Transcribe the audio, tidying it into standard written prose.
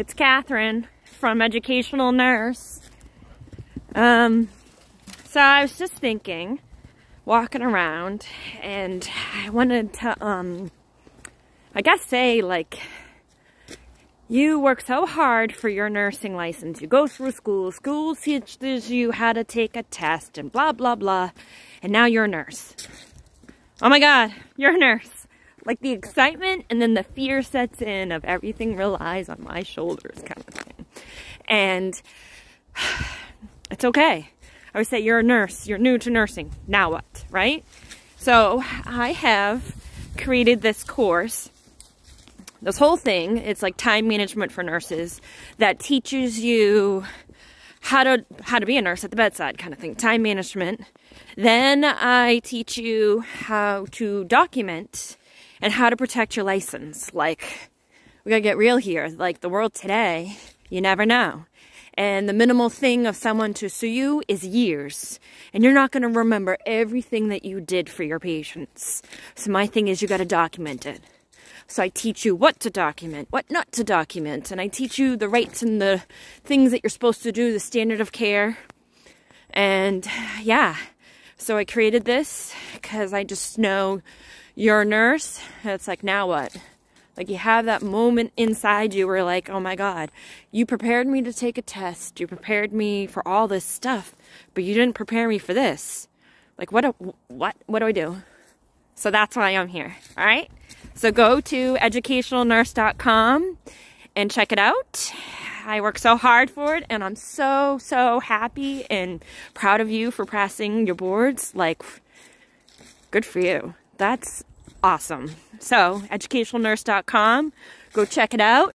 It's Catherine from Educational Nurse. So I was just thinking, walking around, and I wanted to, I guess say, like, you work so hard for your nursing license. You go through school. School teaches you how to take a test and blah, blah, blah. And now you're a nurse. Oh my God, you're a nurse. Like, the excitement and then the fear sets in of everything relies on my shoulders kind of thing. And it's okay. I would say you're a nurse. You're new to nursing. Now what, right? So I have created this course. This whole thing, it's like time management for nurses that teaches you how to be a nurse at the bedside kind of thing, time management. Then I teach you how to document and how to protect your license. Like, we gotta get real here. Like, the world today, you never know. And the minimal thing of someone to sue you is years. And you're not gonna remember everything that you did for your patients. So my thing is, you gotta document it. So I teach you what to document, what not to document, and I teach you the rights and the things that you're supposed to do, the standard of care. And yeah, so I created this because I just know you're a nurse. It's like, now what? Like, you have that moment inside you where, like, oh my God, you prepared me to take a test. You prepared me for all this stuff, but you didn't prepare me for this. Like, what do I do? So that's why I'm here, all right? So go to educationalnurse.com and check it out. I work so hard for it, and I'm so, so happy and proud of you for passing your boards. Like, good for you. That's awesome. So educationalnurse.com, go check it out.